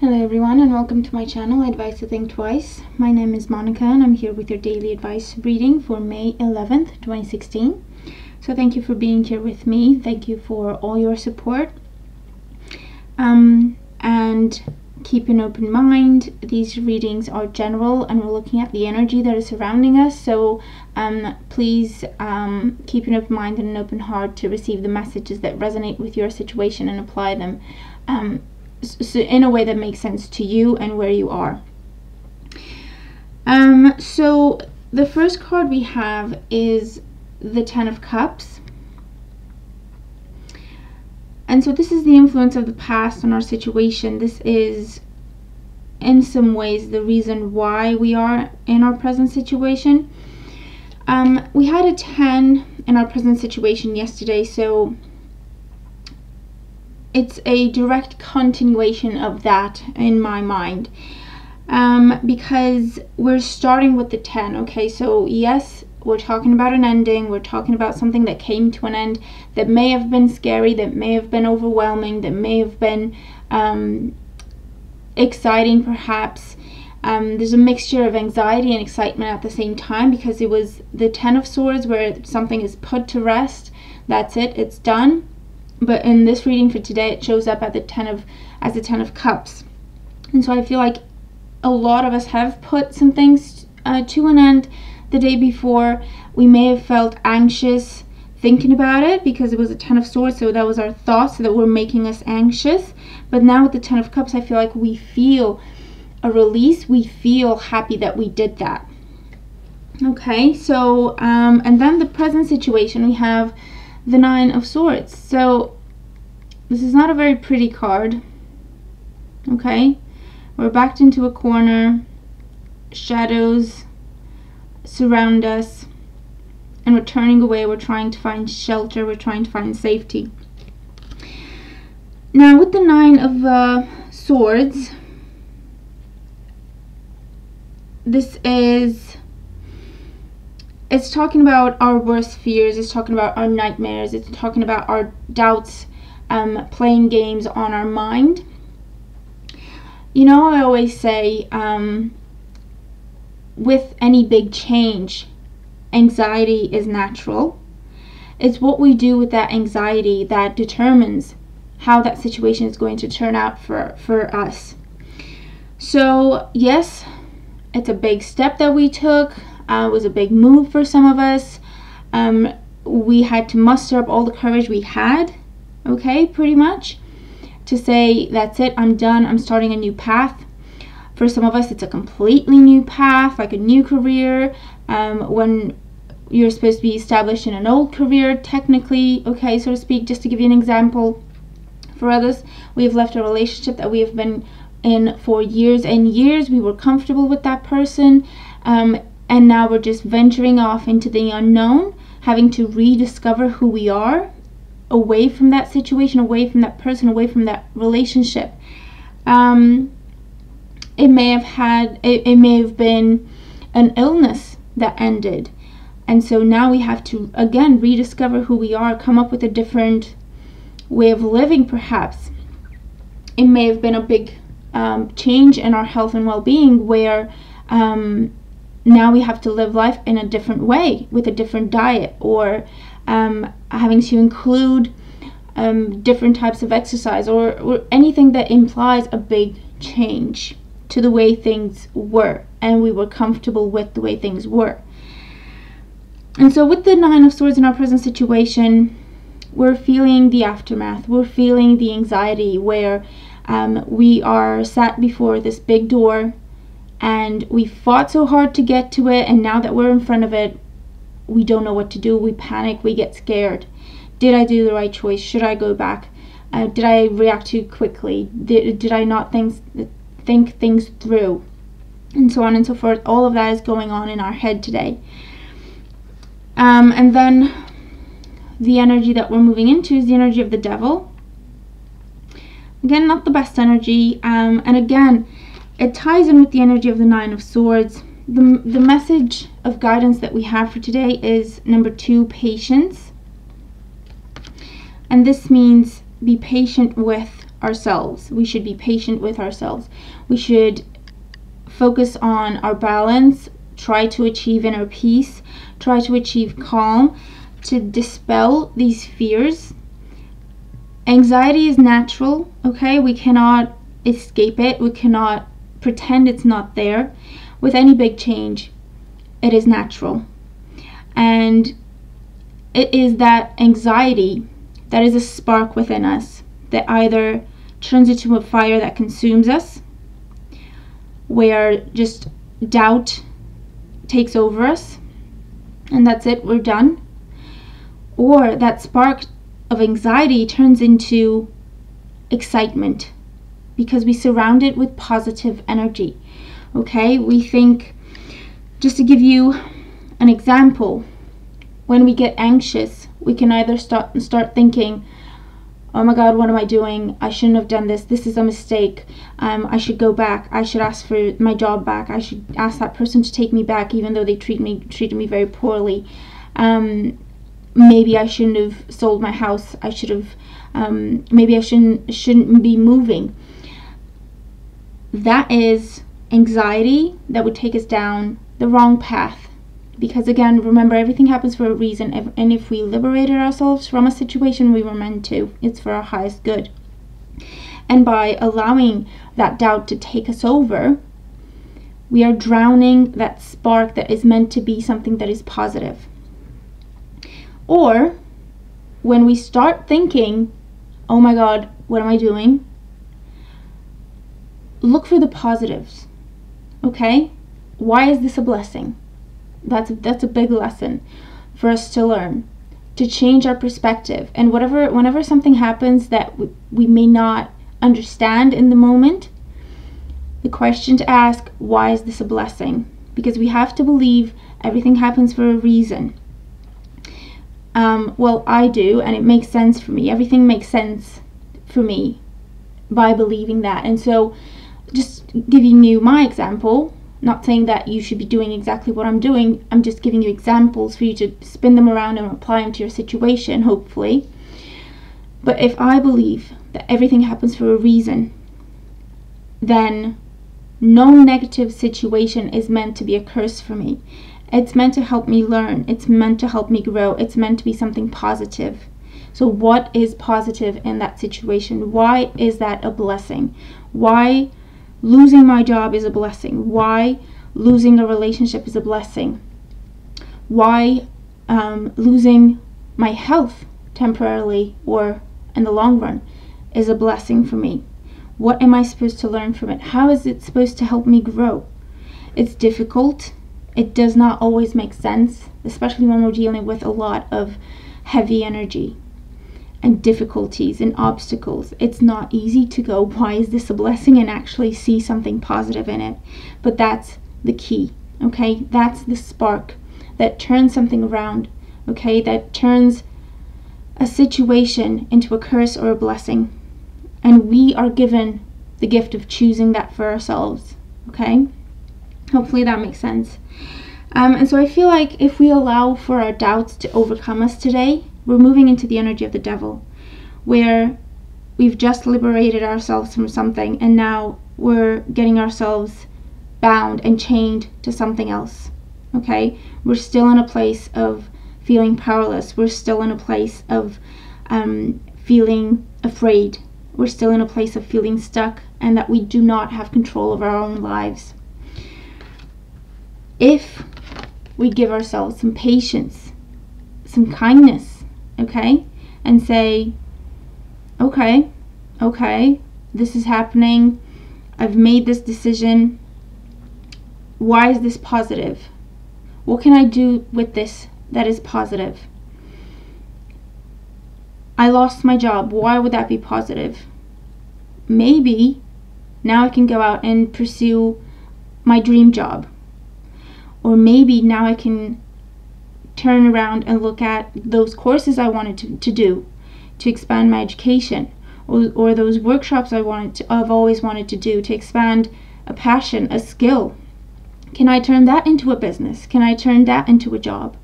Hello everyone, and welcome to my channel Advice to Think Twice. My name is Monica and I'm here with your daily advice reading for May 11th 2016. So thank you for being here with me. Thank you for all your support, and keep an open mind. These readings are general and we're looking at the energy that is surrounding us, so please keep an open mind and an open heart to receive the messages that resonate with your situation and apply them so in a way that makes sense to you and where you are. So the first card we have is the Ten of Cups. And so this is the influence of the past on our situation. This is in some ways the reason why we are in our present situation. We had a 10 in our present situation yesterday, so it's a direct continuation of that in my mind, because we're starting with the 10, okay? So yes, we're talking about an ending, we're talking about something that came to an end, that may have been scary, that may have been overwhelming, that may have been exciting perhaps. There's a mixture of anxiety and excitement at the same time, because it was the 10 of Swords where something is put to rest, that's it, it's done. But in this reading for today, it shows up at the ten of cups, and so I feel like a lot of us have put some things to an end the day before. We may have felt anxious thinking about it because it was a 10 of Swords, so that was our thoughts that were making us anxious. But now with the 10 of Cups, I feel like we feel a release. We feel happy that we did that. Okay, so and then the present situation, we have the Nine of Swords. So this is not a very pretty card, okay? We're backed into a corner, shadows surround us, and we're turning away, we're trying to find shelter, we're trying to find safety. Now with the Nine of Swords, this is, it's talking about our worst fears, it's talking about our nightmares, it's talking about our doubts playing games on our mind. You know, I always say with any big change, anxiety is natural. It's what we do with that anxiety that determines how that situation is going to turn out for us. So yes, it's a big step that we took. It was a big move for some of us. We had to muster up all the courage we had, okay, pretty much, to say, that's it, I'm done, I'm starting a new path. For some of us, it's a completely new path, like a new career, when you're supposed to be established in an old career, technically, okay, so to speak, just to give you an example. For others, we have left a relationship that we have been in for years and years. We were comfortable with that person. And now we're just venturing off into the unknown, having to rediscover who we are, away from that situation, away from that person, away from that relationship. It may have been an illness that ended, and so now we have to again rediscover who we are, come up with a different way of living perhaps. It may have been a big change in our health and well-being, where now we have to live life in a different way, with a different diet, or having to include different types of exercise, or anything that implies a big change to the way things were, and we were comfortable with the way things were. And so with the Nine of Swords in our present situation, we're feeling the aftermath, we're feeling the anxiety, where we are sat before this big door, and we fought so hard to get to it, and now that we're in front of it, we don't know what to do. We panic, we get scared. Did I do the right choice? Should I go back? Did I react too quickly? Did I not think things through? And so on and so forth. All of that is going on in our head today. And then the energy that we're moving into is the energy of the Devil. Again, not the best energy. And again, it ties in with the energy of the Nine of Swords. The message of guidance that we have for today is number 2, patience. And this means be patient with ourselves. We should be patient with ourselves. We should focus on our balance, try to achieve inner peace, try to achieve calm, to dispel these fears. Anxiety is natural, okay? We cannot escape it. We cannot pretend it's not there. With any big change, it is natural. And it is that anxiety that is a spark within us that either turns into a fire that consumes us, where just doubt takes over us, and that's it, we're done. Or that spark of anxiety turns into excitement because we surround it with positive energy, okay? We think, just to give you an example, when we get anxious, we can either start thinking, oh my God, what am I doing? I shouldn't have done this. This is a mistake. I should go back. I should ask for my job back. I should ask that person to take me back, even though they treated me very poorly. Maybe I shouldn't have sold my house. I should have. Maybe I shouldn't be moving. That is anxiety that would take us down the wrong path. Because again, remember, everything happens for a reason, and if we liberated ourselves from a situation we were meant to, it's for our highest good. And by allowing that doubt to take us over, we are drowning that spark that is meant to be something that is positive. Or when we start thinking, oh my God, what am I doing? Look for the positives, okay? Why is this a blessing? That's a big lesson for us to learn, to change our perspective. And whenever something happens that we may not understand in the moment, the question to ask, why is this a blessing? Because we have to believe everything happens for a reason. Well, I do, and it makes sense for me. Everything makes sense for me by believing that. And so, just giving you my example, not saying that you should be doing exactly what I'm doing, I'm just giving you examples for you to spin them around and apply them to your situation, hopefully. But if I believe that everything happens for a reason, then no negative situation is meant to be a curse for me. It's meant to help me learn. It's meant to help me grow. It's meant to be something positive. So what is positive in that situation? Why is that a blessing? Why losing my job is a blessing? Why losing a relationship is a blessing? Why losing my health temporarily or in the long run is a blessing for me? What am I supposed to learn from it? How is it supposed to help me grow? It's difficult. It does not always make sense, especially when we're dealing with a lot of heavy energy and difficulties and obstacles. It's not easy to go, why is this a blessing, and actually see something positive in it. But that's the key, okay? That's the spark that turns something around, okay? That turns a situation into a curse or a blessing. And we are given the gift of choosing that for ourselves, okay? Hopefully that makes sense. And so I feel like if we allow for our doubts to overcome us today, we're moving into the energy of the devil, where we've just liberated ourselves from something and now we're getting ourselves bound and chained to something else, okay? We're still in a place of feeling powerless. We're still in a place of feeling afraid. We're still in a place of feeling stuck and that we do not have control over our own lives. If we give ourselves some patience, some kindness, okay, and say, okay, this is happening, I've made this decision, why is this positive? What can I do with this that is positive? I lost my job, why would that be positive? Maybe now I can go out and pursue my dream job, or maybe now I can turn around and look at those courses I wanted to do to expand my education, or those workshops I've always wanted to do to expand a passion, a skill. Can I turn that into a business? Can I turn that into a job?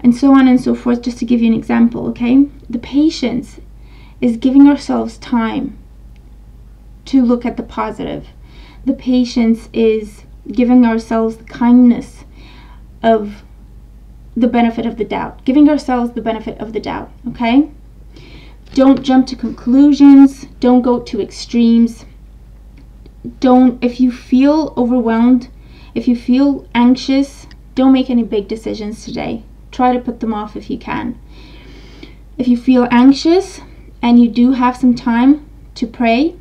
And so on and so forth, just to give you an example, okay? The patience is giving ourselves time to look at the positive. The patience is giving ourselves the kindness of the benefit of the doubt, giving ourselves the benefit of the doubt, okay? Don't jump to conclusions, don't go to extremes. Don't, if you feel overwhelmed, if you feel anxious, don't make any big decisions today. Try to put them off if you can. If you feel anxious and you do have some time to pray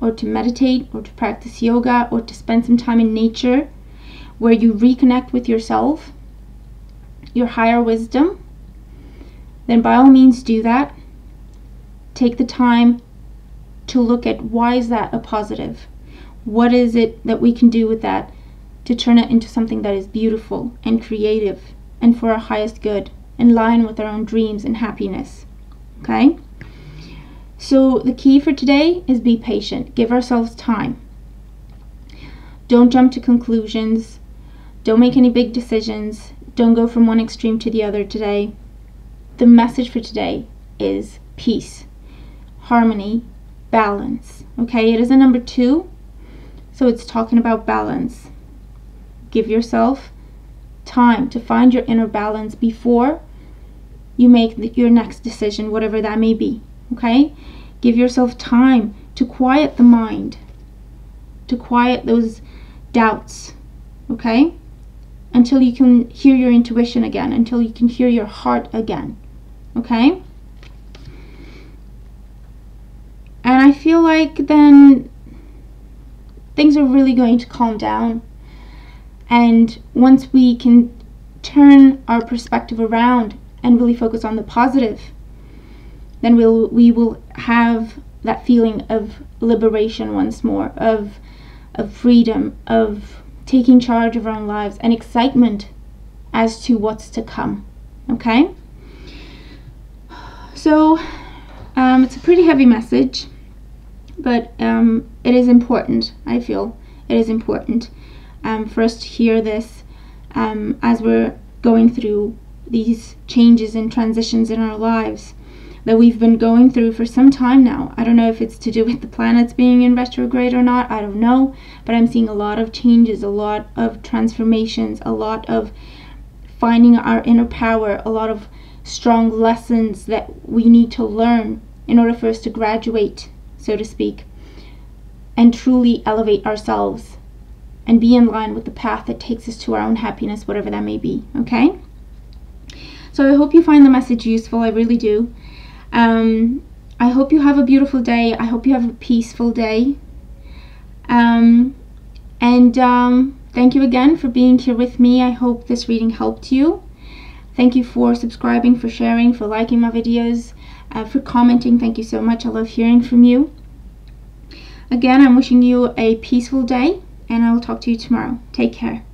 or to meditate or to practice yoga or to spend some time in nature where you reconnect with yourself, your higher wisdom, then by all means do that. Take the time to look at why is that a positive? What is it that we can do with that to turn it into something that is beautiful and creative and for our highest good, in line with our own dreams and happiness, okay? So the key for today is be patient. Give ourselves time. Don't jump to conclusions. Don't make any big decisions. Don't go from one extreme to the other today. The message for today is peace, harmony, balance, okay? It is a number 2, so it's talking about balance. Give yourself time to find your inner balance before you make your next decision, whatever that may be, okay? Give yourself time to quiet the mind, to quiet those doubts, okay? Until you can hear your intuition again, until you can hear your heart again, okay? And I feel like then things are really going to calm down. And once we can turn our perspective around and really focus on the positive, then we will have that feeling of liberation once more, of freedom, of taking charge of our own lives, and excitement as to what's to come, okay? So it's a pretty heavy message, but it is important. I feel it is important for us to hear this as we're going through these changes and transitions in our lives that we've been going through for some time now. I don't know if it's to do with the planets being in retrograde or not, I don't know, but I'm seeing a lot of changes, a lot of transformations, a lot of finding our inner power, a lot of strong lessons that we need to learn in order for us to graduate, so to speak, and truly elevate ourselves and be in line with the path that takes us to our own happiness, whatever that may be, okay? So I hope you find the message useful, I really do. I hope you have a beautiful day, I hope you have a peaceful day. Thank you again for being here with me. I hope this reading helped you. Thank you for subscribing, for sharing, for liking my videos, for commenting. Thank you so much, I love hearing from you. Again, I'm wishing you a peaceful day, and I will talk to you tomorrow. Take care.